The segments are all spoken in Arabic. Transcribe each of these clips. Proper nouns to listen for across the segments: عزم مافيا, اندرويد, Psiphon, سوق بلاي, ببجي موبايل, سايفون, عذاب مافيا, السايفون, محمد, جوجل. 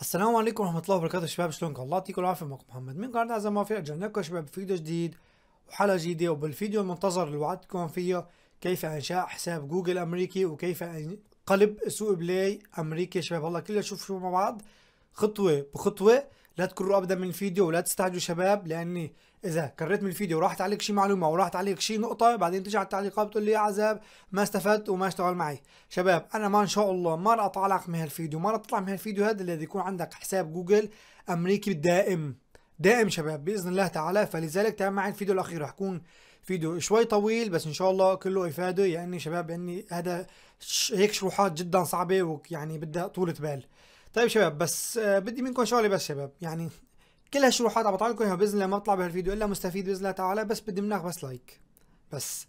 السلام عليكم ورحمه الله وبركاته شباب، شلونكم؟ الله يعطيكم العافيه. معكم محمد من قناه عزم مافيا. رجعنا لكم شباب بفيديو جديد وحلقه جديده، وبالفيديو المنتظر اللي وعدتكم فيه كيف انشاء حساب جوجل امريكي وكيف قلب سوق بلاي امريكي. شباب هلا كلنا شوفوا مع بعض خطوه بخطوه، لا تكرروا ابدا من الفيديو ولا تستعجلوا شباب، لاني اذا كررت من الفيديو وراحت عليك شي معلومه او راحت عليك شي نقطه بعدين تجي على التعليقات بتقول لي يا عذاب ما استفدت وما اشتغل معي. شباب انا ما ان شاء الله ما راح اطلعك من هالفيديو، ما راح تطلع من هالفيديو هذا اللي يكون عندك حساب جوجل امريكي دائم دائم شباب باذن الله تعالى. فلذلك تابع معي الفيديو الاخير، راح يكون فيديو شوي طويل بس ان شاء الله كله افاده، يعني شباب يعني هذا هيك شروحات جدا صعبه ويعني بدها طولة بال. طيب شباب بس بدي منكم شغله بس شباب، يعني كل هالشروحات عم بطلع لكم اياها باذن الله ما بطلع بهالفيديو الا مستفيد باذن الله تعالى، بس بدي منك بس لايك، بس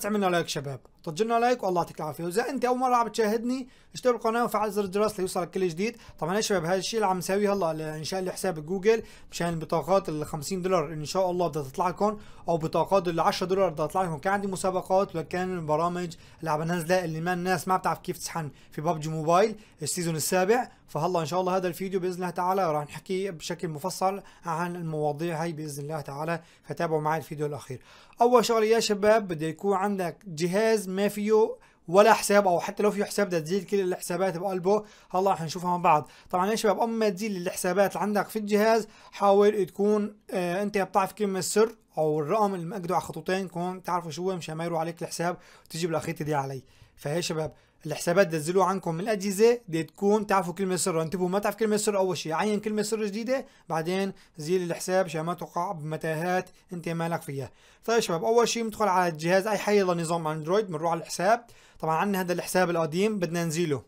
تعملنا لايك شباب، تطجلنا لايك والله يعطيك العافيه. واذا انت اول مره عم تشاهدني اشترك بالقناه وفعل زر الجرس ليوصلك كل جديد. طبعا يا شباب هذا الشيء اللي عم نسويه هلا لانشاء لي حساب جوجل مشان البطاقات ال 50 دولار ان شاء الله بدها تطلع لكم، او بطاقات ال 10 دولار بدها تطلع لكم. كان عندي مسابقات وكان البرامج اللي عم بنزلها اللي ما الناس ما بتعرف كيف تشحن في ببجي موبايل السيزون السابع. فهلا ان شاء الله هذا الفيديو باذن الله تعالى راح نحكي بشكل مفصل عن المواضيع هي باذن الله تعالى، فتابعوا معي الفيديو الاخير. اول شغله يا شباب بده يكون عندك جهاز ما فيه ولا حساب، او حتى لو فيه حساب بدها تزيل كل الحسابات بقلبه. هلا رح نشوفها مع بعض. طبعا يا شباب اما تزيل الحسابات اللي عندك في الجهاز حاول تكون انت بتعرف كلمه السر او الرقم اللي مأكده على خطوتين كون تعرفوا شو هو مشان ما يروح عليك الحساب وتجي بالاخيطه دي علي. فيا شباب الحسابات بدها تنزلوها عنكم من الاجهزه بدها تكون تعرفوا كلمه سر. انتبهوا ما تعرف كلمه سر اول شيء، عين كلمه سر جديده بعدين زيل الحساب عشان ما تقع بمتاهات انت مالك فيها. طيب شباب اول شيء بندخل على الجهاز اي حي يلا نظام اندرويد، بنروح على الحساب. طبعا عندنا هذا الحساب القديم بدنا نزيله،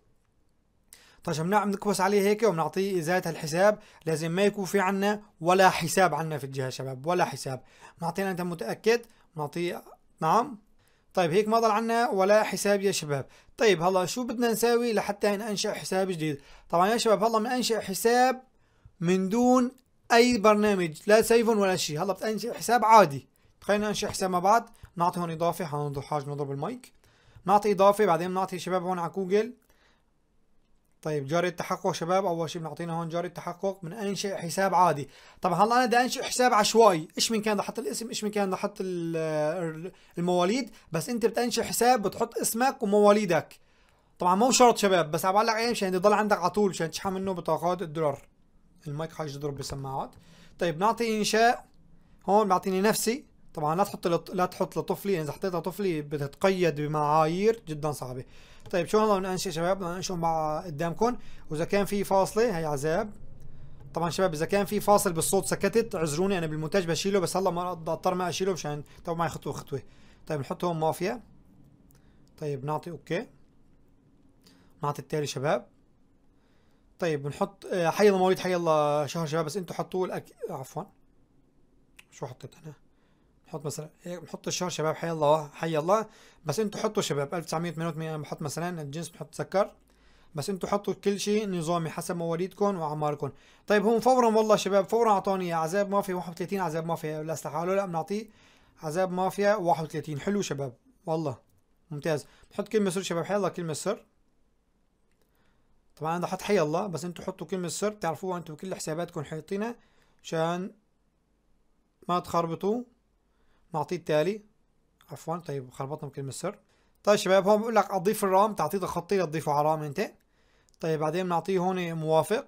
طيب شباب بنكبس عليه هيك وبنعطيه ازاله الحساب. لازم ما يكون في عندنا ولا حساب عندنا في الجهاز شباب، ولا حساب. بنعطيه انت متاكد بنعطيه نعم. طيب هيك ما ضل عنا ولا حساب يا شباب. طيب هلا شو بدنا نساوي لحتى ننشئ حساب جديد؟ طبعا يا شباب هلا بننشئ حساب من دون اي برنامج، لا سيفون ولا شيء. هلا بتنشئ حساب عادي، خلينا ننشئ حساب مع بعض. نعطي هون اضافه، حاج نضرب المايك، نعطي اضافه بعدين نعطي شباب هون على جوجل. طيب جاري التحقق شباب اول شيء بنعطينا هون جاري التحقق من انشئ حساب عادي. طبعا هلا انا بدي انشئ حساب عشوائي، ايش من كان بدي احط الاسم، ايش من كان بدي احط المواليد، بس انت بتنشئ حساب بتحط اسمك ومواليدك. طبعا مو شرط شباب بس عم بعلق عليه مشان يضل عندك على طول مشان تشحن منه بطاقات الدولار. المايك حاج يضرب بالسماعات. طيب نعطي انشاء، هون بعطيني نفسي. طبعا لا تحط لطفلي، يعني اذا حطيتها طفلي بتتقيد بمعايير جدا صعبه. طيب شو هلا بدنا ننشئ شباب؟ بدنا ننشئ مع قدامكم، واذا كان في فاصله هي عذاب. طبعا شباب اذا كان في فاصل بالصوت سكتت اعذروني، انا بالمونتاج بشيله بس هلا ما اضطر ما اشيله مشان تو معي خطوه خطوه. طيب نحط هون مافيا. طيب نعطي اوكي، نعطي التالي شباب. طيب بنحط حي الله مواليد حي الله شهر شباب، بس انتم حطوا عفوا شو حطيت انا؟ بحط مثلا هيك بنحط الشهر شباب حي الله حي الله، بس انتم حطوا شباب 1988. انا بحط مثلا الجنس بحط سكر، بس انتم حطوا كل شيء نظامي حسب مواليدكم واعماركم. طيب هون فورا والله شباب فورا اعطوني عذاب مافيا 31، عذاب مافيا لا استحاله لا بنعطيه عذاب مافيا 31. حلو شباب والله ممتاز. بحط كلمه سر شباب حي الله كلمه سر. طبعا انا بدي احط حي الله بس انتم حطوا كلمه سر بتعرفوها انتم كل حساباتكم حاطينها عشان ما تخربطوا. نعطيه التالي عفوا. طيب خربطنا بكلمه السر. طيب شباب هون بقول لك اضيف الرام، تعطيه تخطي لتضيفه على رام انت. طيب بعدين بنعطيه هون موافق.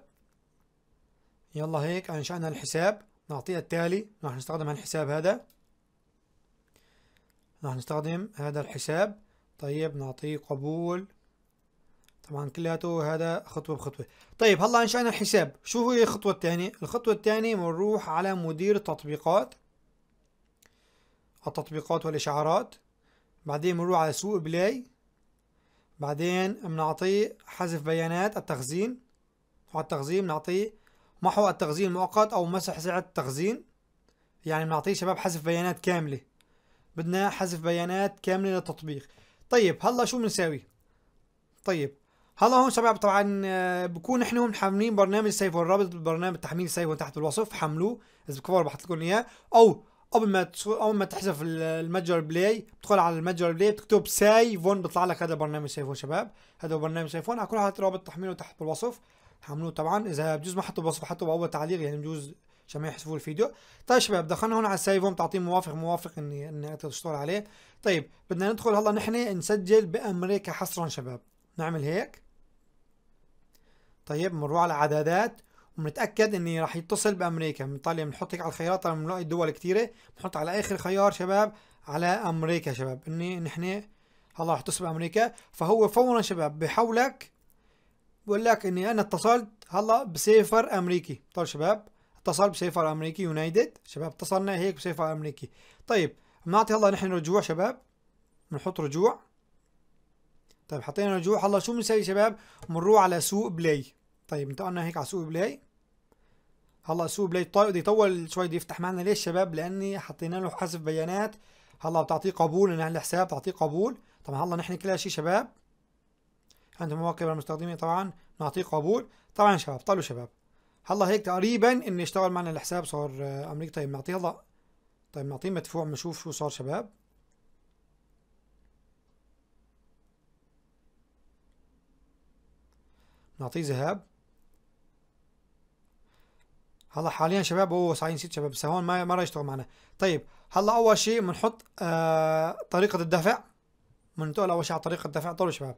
يلا هيك انشأنا الحساب، نعطيه التالي. راح نستخدم هالحساب هذا، راح نستخدم هذا الحساب. طيب نعطيه قبول. طبعا كلياته هذا خطوه بخطوه. طيب هلا انشأنا الحساب، شو هي الخطوه الثانيه؟ الخطوه الثانيه بنروح على مدير التطبيقات، التطبيقات والاشعارات، بعدين بنروح على سوق بلاي، بعدين بنعطيه حذف بيانات التخزين، على التخزين بنعطيه محو التخزين المؤقت او مسح سعه التخزين. يعني بنعطيه شباب حذف بيانات كامله، بدنا حذف بيانات كامله للتطبيق. طيب هلا شو بنساوي؟ طيب هلا هون شباب طبعا بكون نحن محملين برنامج سيفون، رابط برنامج تحميل سيفون تحت بالوصف حملوه اذا بكفر بحط لكم اياه. او قبل ما تحذف المتجر بلاي بتدخل على المتجر بلاي بتكتب سايفون بيطلع لك هذا برنامج سايفون شباب، هذا برنامج سايفون. على كل حال رابط تحميله تحت بالوصف هعملوه طبعا. اذا بجوز ما حطوا بوصف حطوا باول تعليق يعني بجوز عشان ما يحذفوا الفيديو. طيب شباب دخلنا هنا على السيف هون بتعطيه موافق اني اشتغل عليه. طيب بدنا ندخل هلا نحن نسجل بامريكا حصرا شباب، نعمل هيك. طيب بنروح على عدادات وبنتاكد اني راح يتصل بامريكا، بنطلع بنحط هيك على الخيارات طبعا بنلاقي الدول كثيره، بنحط على اخر خيار شباب على امريكا شباب اني نحن هلا راح اتصل بامريكا، فهو فورا شباب بحولك بقول لك اني انا اتصلت هلا بسيفر امريكي. طيب شباب اتصل بسيفر امريكي يونايتد شباب، اتصلنا هيك بسيفر امريكي. طيب بنعطي هلا نحن رجوع شباب، بنحط رجوع. طيب حطينا رجوع، هلا شو بنسوي شباب؟ بنروح على سوق بلاي. طيب انتقلنا هيك على سوق بلاي. هلا سوق بلاي بده يطول شوي، بده يفتح معنا ليش شباب؟ لاني حطينا له حذف بيانات، هلا بتعطيه قبول انه الحساب بتعطيه قبول. طبعا هلا نحن كل شيء شباب عند مواقع المستخدمين طبعا بنعطيه قبول. طبعا شباب طلعوا شباب هلا هيك تقريبا انه اشتغل معنا الحساب صار امريكي. طيب نعطيه هلا، طيب نعطيه مدفوع بنشوف شو صار شباب. نعطيه ذهاب. هلا حاليا شباب هو صاير نسيت شباب بس هون ما راح يشتغل معنا. طيب هلا اول شيء بنحط طريقة الدفع، بننتقل اول شيء على طريقة الدفع. طلعوا شباب،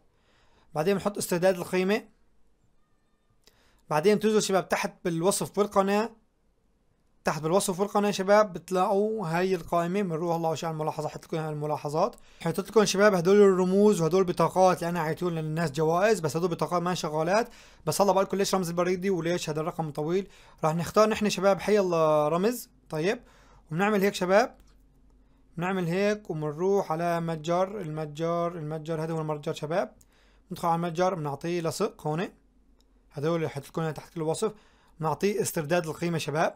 بعدين بنحط استرداد القيمة، بعدين بتنزلوا شباب تحت بالوصف بالقناة، تحت بالوصف والقناة شباب بتلاقوا هاي القائمة. بنروح هلا أول شيء على الملاحظة، حط لكم هاي الملاحظات، حطيت لكم شباب هدول الرموز وهدول البطاقات لأن عيطوا للناس جوائز بس هدول بطاقات ما شغالات. بس هلا بقول لكم ليش رمز البريدي وليش هذا الرقم طويل. راح نختار نحن شباب حي الله رمز. طيب وبنعمل هيك شباب، بنعمل هيك وبنروح على متجر، المتجر هذا هو المتجر شباب. بندخل على المتجر بنعطيه لصق هون، هدول حط لكم تحت كل وصف، بنعطيه استرداد القيمة شباب.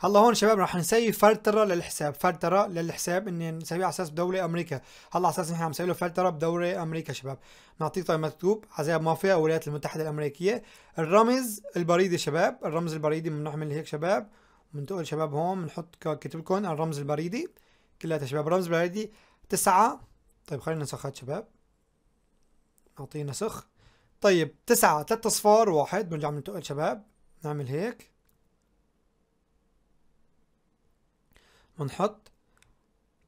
هلا هون شباب راح نسوي فلتره للحساب، فلتره للحساب اني نسويه على اساس بدوله امريكا. هلا على اساس نحن عم نسوي له فلتره بدوله امريكا شباب. نعطيه طيب مكتوب عزم مافيا الولايات المتحده الامريكيه، الرمز البريدي شباب، الرمز البريدي بنعمل هيك شباب، بننتقل شباب هون بنحط كاتب لكم الرمز البريدي كلياتها شباب. الرمز البريدي 9. طيب خلينا نسخها شباب، نعطيه نسخ. طيب 9 3 0 1 بنرجع بننتقل شباب، نعمل هيك بنحط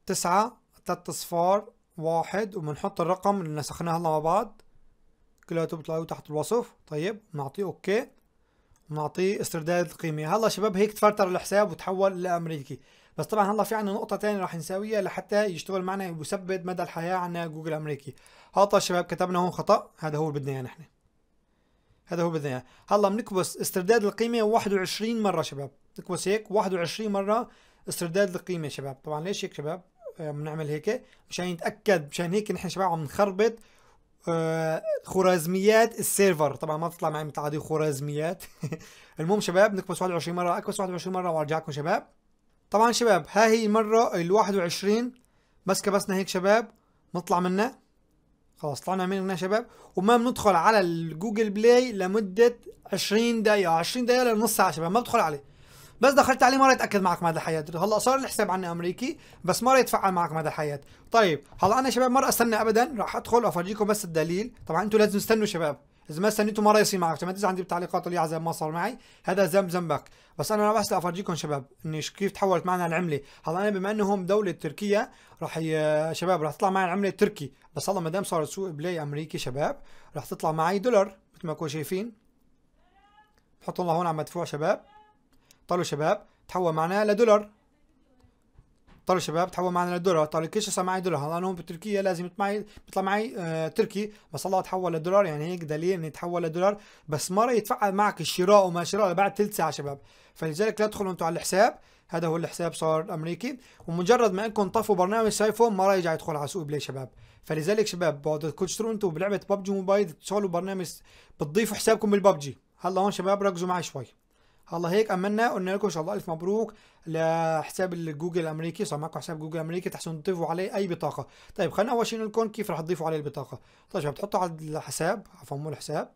9 3 0 1 وبنحط الرقم اللي نسخناه هلا مع بعض كلياته بتلاقوه تحت الوصف. طيب بنعطيه اوكي، بنعطيه استرداد القيمة. هلا شباب هيك تفلتر الحساب وتحول لامريكي. بس طبعا هلا في عنا نقطة تانية راح نساويها لحتى يشتغل معنا ويثبت مدى الحياة عنا جوجل امريكي. هلا شباب كتبنا هون خطأ، هذا هو اللي بدنا اياه نحن، هذا هو بدنا اياه. هلا بنكبس استرداد القيمة 21 مرة شباب، نكبس هيك 21 مرة استرداد القيمة شباب. طبعا ليش هيك شباب؟ بنعمل هيك مشان نتأكد، مشان هيك نحن شباب عم نخربط خوارزميات السيرفر، طبعا ما بتطلع معي مثل عادي خوارزميات. المهم شباب نكبس 21 مرة، اكبس 21 مرة وارجع لكم شباب. طبعا شباب ها هي المرة ال 21 بس كبسنا هيك شباب بنطلع منها، خلاص طلعنا منها شباب. وما بندخل على الجوجل بلاي لمدة 20 دقيقة، 20 دقيقة لنص ساعة شباب ما بدخل عليه. بس دخلت عليه مرة اتاكد معك مدى الحياة. هلا صار الحساب عنا امريكي بس ما راح يتفعل معك مدى الحياة. طيب هلا انا شباب ما استنى ابدا، راح ادخل وافرجيكم بس الدليل. طبعا انتم لازم تستنوا شباب، اذا ما استنيتوا ما راح يصير معك. ما تزعل عندي بالتعليقات اللي عزب ما صار معي، هذا ذنبك. بس انا بس افرجيكم شباب اني كيف تحولت معنا العمله. هلا انا بما انهم دولة تركيا راح شباب راح تطلع معي العمله التركي، بس هلا ما دام صار سوق بلاي امريكي شباب راح تطلع معي دولار مثل ما كنتوا شايفين. بحط الله هون على مدفوع شباب. طلعوا شباب تحول معنا لدولار، طلعوا شباب تحول معنا لدولار. طلع كيش صار معي دولار، هلا انا هون بتركيا لازم بيطلع معي تركي بس الله تحول لدولار. يعني هيك دليل انه يتحول لدولار بس ما راح يتفعل معك الشراء وما شراء بعد ثلث ساعه شباب. فلذلك لا تدخلوا انتم على الحساب، هذا هو الحساب صار امريكي. ومجرد ما انكم طفوا برنامج سايفون ما راح يرجع يدخل على سوق بلاي شباب. فلذلك شباب بدكم تشتروا انتم بلعبه ببجي موبايل تشتغلوا برنامج بتضيفوا حسابكم بالببجي. هلا هون شباب ركزوا معي شوي. هلا هيك امنا قلنا لكم ان شاء الله الف مبروك لحساب الجوجل الامريكي، صار معكم حساب جوجل امريكي تحسنوا تضيفوا عليه اي بطاقه. طيب خلينا اول شيء نقول لكم كيف رح تضيفوا عليه البطاقه. طيب شباب بتحطوا على الحساب، عفوا مو الحساب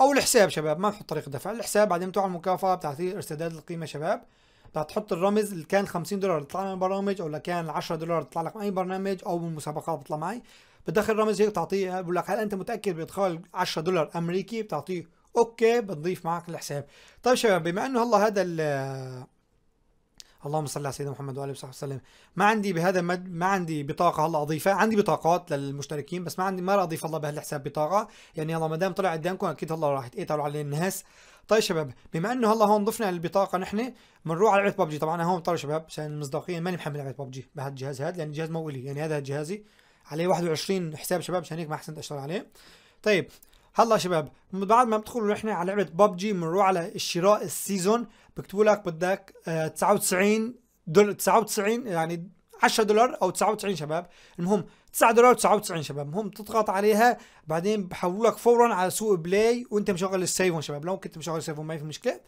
او الحساب شباب ما نحط طريقه دفع الحساب، بعدين بتوع المكافاه بتعطيه استرداد القيمه شباب. رح تحط الرمز اللي كان 50 دولار طلع لنا برامج، او اللي كان 10 دولار طلع لك اي برنامج او مسابقات بيطلع معي. بتدخل رمز هيك بتعطيه، بقول لك هل انت متاكد بادخال 10 دولار امريكي، بتعطيه اوكي بنضيف معك الحساب. طيب شباب، بما انه هلا هذا اللهم صل على سيدنا محمد وآله وصحبه وسلم، ما عندي بهذا ما عندي بطاقة هلا أضيفها، عندي بطاقات للمشتركين بس ما راح أضيف هلا بهالحساب بطاقة، يعني هلا ما دام طلع قدامكم أكيد هلا راح يتقطعوا عليه الناس. طيب شباب، بما إنه هلا هون ضفنا البطاقة نحن بنروح على لعبة ببجي. طبعا أنا هون طلع شباب عشان المصداقية ماني محمل لعبة ببجي بهالجهاز هذا، لأن الجهاز مو إلي، يعني هذا جهازي عليه 21 حساب شباب، عشان هيك ما حسنت أشتغل عليه. طيب هلا شباب، بعد ما بتدخلوا نحن على لعبة ببجي بنروح على شراء السيزون، بكتبوا لك بدك 99 يعني 10 دولار او 99 شباب، المهم 9 دولار 99 شباب، المهم تضغط عليها بعدين بحولوا لك فورا على سوق بلاي وانت مشغل السيفون شباب. لو كنت مشغل السيفون ما في مشكله،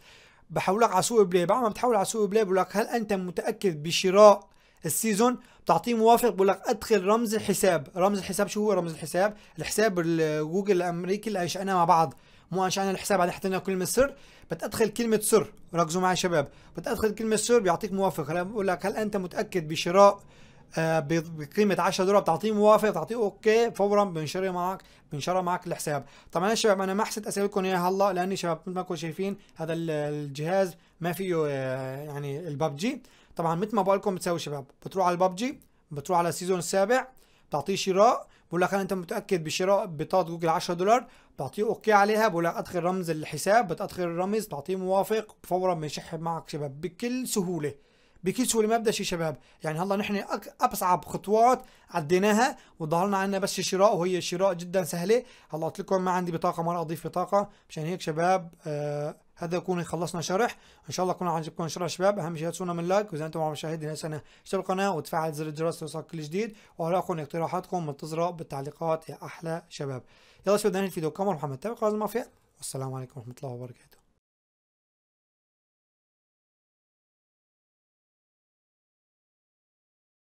بحولك على سوق بلاي. بعد ما بتحول على سوق بلاي بقول لك هل انت متاكد بشراء السيزون، بتعطيه موافق، بقول لك ادخل رمز الحساب. رمز الحساب شو هو رمز الحساب؟ الحساب الجوجل الامريكي اللي انشأناه مع بعض، مو انشأنا الحساب عاد حطينا كلمه سر، بتدخل كلمه سر، ركزوا معي شباب، بتدخل كلمه سر بيعطيك موافق. هلا بقول لك هل انت متاكد بشراء بقيمه 10 دولار، بتعطيه موافق، بتعطيه اوكي، فورا بنشرها معك الحساب. طبعا يا شباب انا ما حسيت اسويلكم اياها هلا، لاني شباب مثل ما انتم شايفين هذا الجهاز ما فيه يعني الببجي. طبعا مثل ما بقول لكم بتسوي شباب، بتروح على الببجي، بتروح على السيزون السابع، بتعطيه شراء، بقول لك هل انت متاكد بشراء بطاقه جوجل 10 دولار، بعطيه اوكي عليها، بقول لك ادخل رمز الحساب، بتدخل الرمز، بعطيه موافق، فورا بنشحن معك شباب بكل سهوله، بكل سهوله ما بدها شيء شباب. يعني هلا نحن اصعب خطوات عديناها وظهر لنا عندنا بس شراء، وهي شراء جدا سهله. هلا قلت لكم ما عندي بطاقه، ما راح اضيف بطاقه، مشان هيك شباب هذا يكون خلصنا شرح، ان شاء الله يكون عجبكم شرح شباب. اهم شيء تسونا من لايك، واذا انتم مع مشاهدين السنه اشتركوا القناه وتفعل زر الجرس ليوصلك كل جديد، واراءكم واقتراحاتكم منتظره بالتعليقات يا احلى شباب. يلا شباب بدنا الفيديو، كمان محمد تابع عزم مافيا، والسلام عليكم ورحمه الله وبركاته.